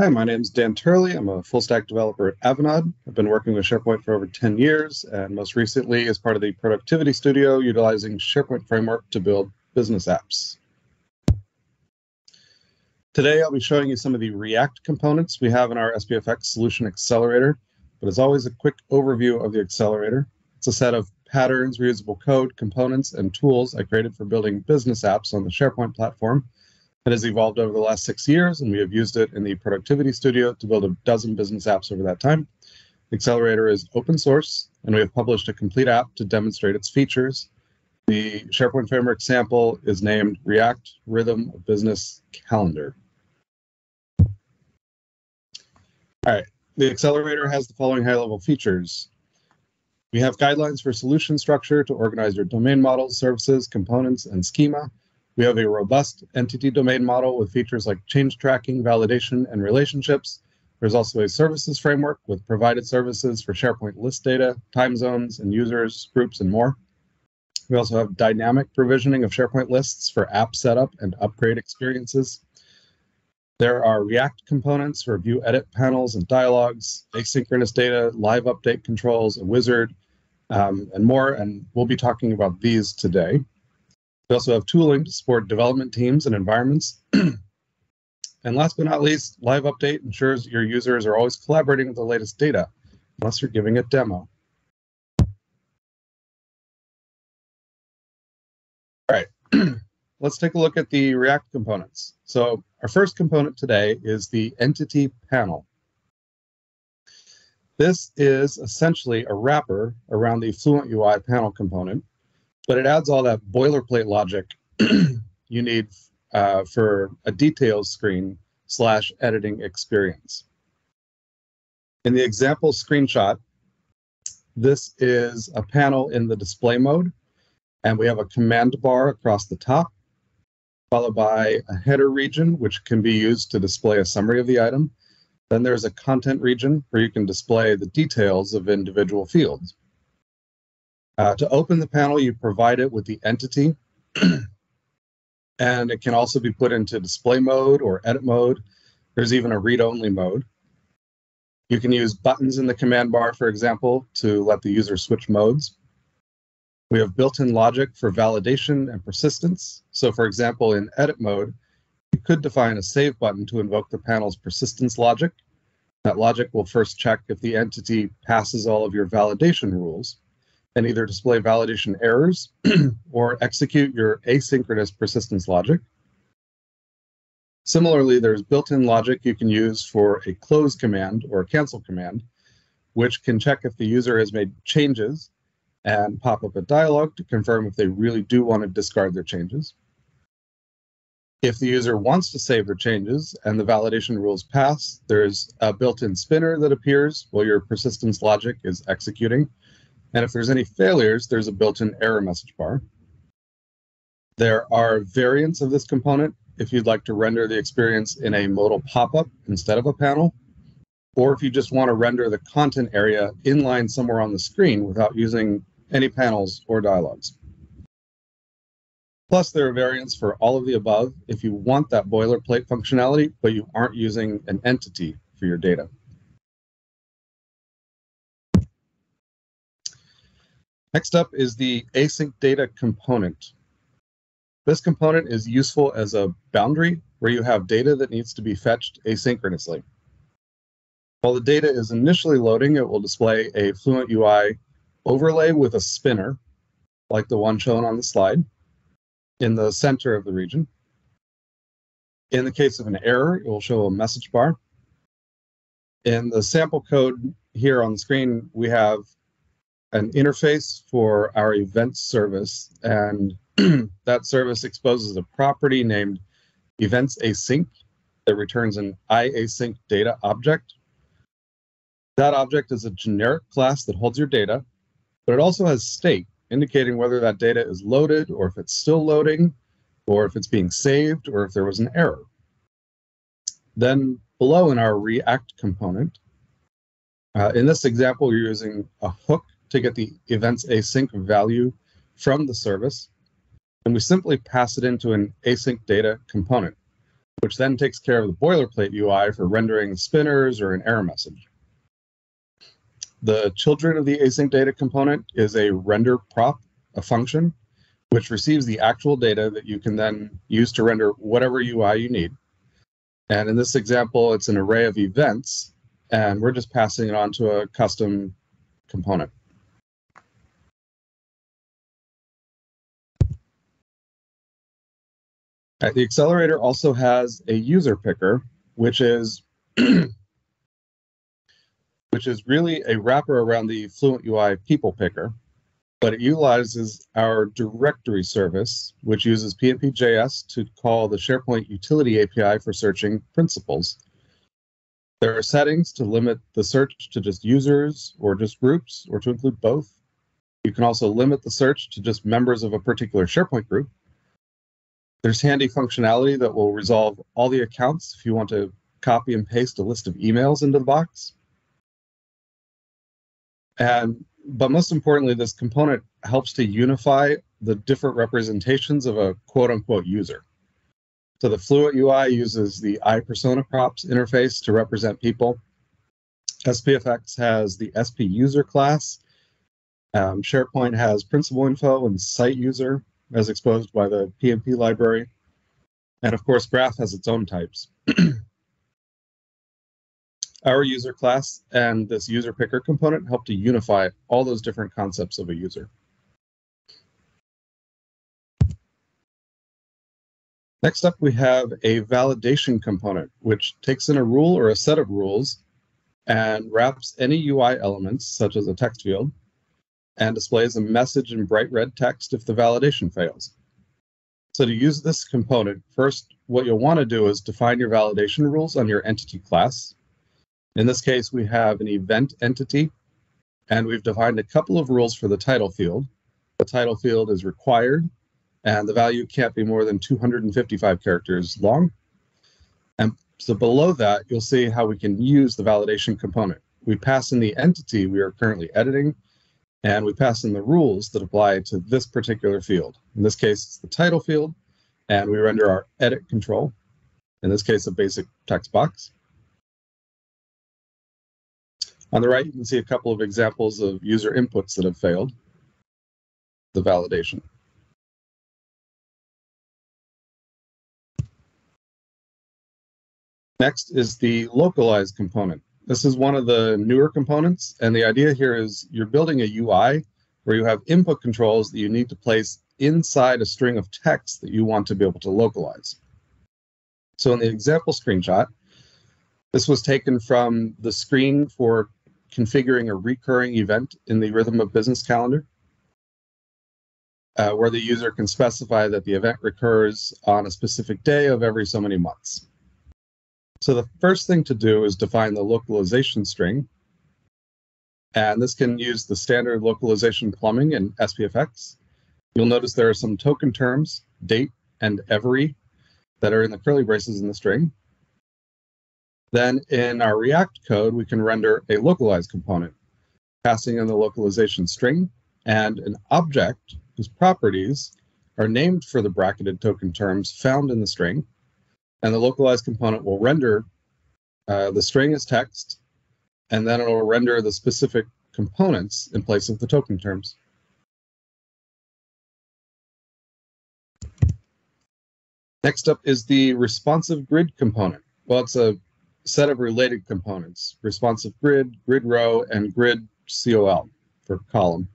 Hi, my name is Dan Turley. I'm a full stack developer at Avanade. I've been working with SharePoint for over 10 years, and most recently as part of the productivity studio, utilizing SharePoint Framework to build business apps. Today, I'll be showing you some of the React components we have in our SPFx Solution Accelerator, but as always, a quick overview of the accelerator. It's a set of patterns, reusable code, components, and tools I created for building business apps on the SharePoint platform. It has evolved over the last 6 years, and we have used it in the productivity studio to build a dozen business apps over that time. The accelerator is open source, and we have published a complete app to demonstrate its features. The SharePoint Framework sample is named React Rhythm of Business Calendar. All right, the accelerator has the following high-level features. We have guidelines for solution structure to organize your domain models, services, components, and schema. We have a robust entity domain model with features like change tracking, validation, and relationships. There's also a services framework with provided services for SharePoint list data, time zones, and users, groups, and more. We also have dynamic provisioning of SharePoint lists for app setup and upgrade experiences. There are React components for view edit panels and dialogues, asynchronous data, live update controls, a wizard, and more, and we'll be talking about these today. We also have tooling to support development teams and environments. And last but not least, Live Update ensures your users are always collaborating with the latest data, unless you're giving a demo. All right, let's take a look at the React components. So our first component today is the Entity Panel. This is essentially a wrapper around the Fluent UI panel component, but it adds all that boilerplate logic you need for a details screen / editing experience. In the example screenshot, this is a panel in the display mode, and we have a command bar across the top, followed by a header region, which can be used to display a summary of the item. Then there's a content region where you can display the details of individual fields. To open the panel, you provide it with the entity, and it can also be put into display mode or edit mode. There's even a read-only mode. You can use buttons in the command bar, for example, to let the user switch modes. We have built-in logic for validation and persistence. So, for example, in edit mode, you could define a save button to invoke the panel's persistence logic. That logic will first check if the entity passes all of your validation rules, and either display validation errors or execute your asynchronous persistence logic. Similarly, there's built-in logic you can use for a close command or a cancel command, which can check if the user has made changes and pop up a dialog to confirm if they really do want to discard their changes. If the user wants to save their changes and the validation rules pass, there's a built-in spinner that appears while your persistence logic is executing. And if there's any failures, there's a built-in error message bar. There are variants of this component if you'd like to render the experience in a modal pop-up instead of a panel, or if you just want to render the content area inline somewhere on the screen without using any panels or dialogues. Plus, there are variants for all of the above if you want that boilerplate functionality, but you aren't using an entity for your data. Next up is the Async Data Component. This component is useful as a boundary where you have data that needs to be fetched asynchronously. While the data is initially loading, it will display a Fluent UI overlay with a spinner, like the one shown on the slide, in the center of the region. In the case of an error, it will show a message bar. In the sample code here on the screen, we have an interface for our event service, and that service exposes a property named events async that returns an iAsync data object. That object is a generic class that holds your data, but it also has state indicating whether that data is loaded or if it's still loading or if it's being saved or if there was an error. Then below in our React component, in this example, you're using a hook to get the events async value from the service, and we simply pass it into an async data component, which then takes care of the boilerplate UI for rendering spinners or an error message. The children of the async data component is a render prop, a function, which receives the actual data that you can then use to render whatever UI you need. And in this example, it's an array of events, and we're just passing it on to a custom component. The accelerator also has a user picker, which is really a wrapper around the Fluent UI people picker, but it utilizes our directory service, which uses PNP.js to call the SharePoint utility API for searching principals. There are settings to limit the search to just users or just groups or to include both. You can also limit the search to just members of a particular SharePoint group. There's handy functionality that will resolve all the accounts if you want to copy and paste a list of emails into the box. But most importantly, this component helps to unify the different representations of a quote-unquote user. So the Fluent UI uses the iPersonaProps interface to represent people. SPFx has the SPUser class. SharePoint has PrincipalInfo and SiteUser, as exposed by the PnP library. And of course, Graph has its own types. Our user class and this user picker component help to unify all those different concepts of a user. Next up, we have a validation component, which takes in a rule or a set of rules and wraps any UI elements, such as a text field, and displays a message in bright red text if the validation fails. So to use this component, first, what you'll want to do is define your validation rules on your entity class. In this case, we have an event entity, and we've defined a couple of rules for the title field. The title field is required, and the value can't be more than 255 characters long. And so below that, you'll see how we can use the validation component. We pass in the entity we are currently editing, and we pass in the rules that apply to this particular field. In this case, it's the title field, and we render our edit control, in this case, a basic text box. On the right, you can see a couple of examples of user inputs that have failed the validation. Next is the localized component. This is one of the newer components, and the idea here is you're building a UI where you have input controls that you need to place inside a string of text that you want to be able to localize. So in the example screenshot, this was taken from the screen for configuring a recurring event in the Rhythm of Business Calendar, where the user can specify that the event recurs on a specific day of every so many months. So the first thing to do is define the localization string, and this can use the standard localization plumbing in SPFx. You'll notice there are some token terms, date and every, that are in the curly braces in the string. Then in our React code, we can render a localized component, passing in the localization string, and an object whose properties are named for the bracketed token terms found in the string. And the localized component will render the string as text, and then it'll render the specific components in place of the token terms. Next up is the responsive grid component. Well, it's a set of related components, responsive grid, grid row, and grid COL for column.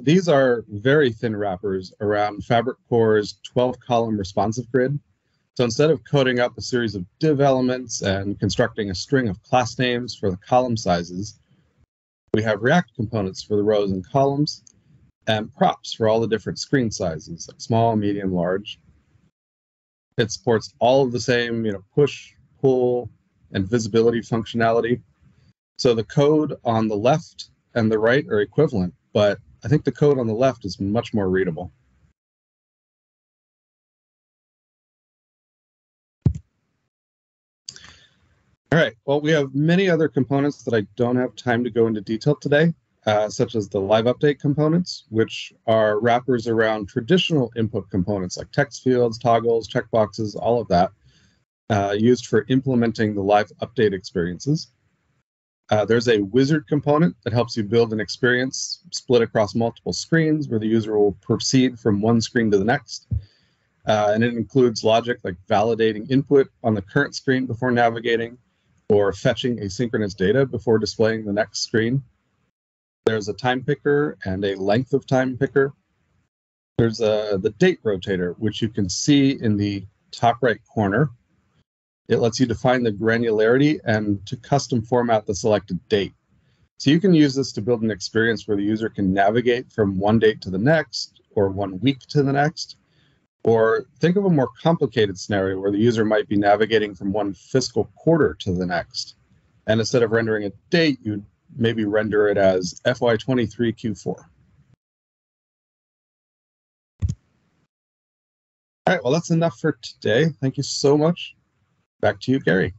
These are very thin wrappers around Fabric Core's 12-column responsive grid. So instead of coding up a series of div elements and constructing a string of class names for the column sizes, we have React components for the rows and columns, and props for all the different screen sizes, like small, medium, large. It supports all of the same, push, pull, and visibility functionality. So the code on the left and the right are equivalent, but I think the code on the left is much more readable. All right, well, we have many other components that I don't have time to go into detail today, such as the live update components, which are wrappers around traditional input components like text fields, toggles, checkboxes, all of that, used for implementing the live update experiences. There's a wizard component that helps you build an experience split across multiple screens where the user will proceed from one screen to the next. And it includes logic like validating input on the current screen before navigating, or fetching asynchronous data before displaying the next screen. There's a time picker and a length of time picker. There's the date rotator, which you can see in the top right corner. It lets you define the granularity and to custom format the selected date. So you can use this to build an experience where the user can navigate from one date to the next, or one week to the next, or think of a more complicated scenario where the user might be navigating from one fiscal quarter to the next. And instead of rendering a date, you'd maybe render it as FY23 Q4. All right, well, that's enough for today. Thank you so much. Back to you, Gary.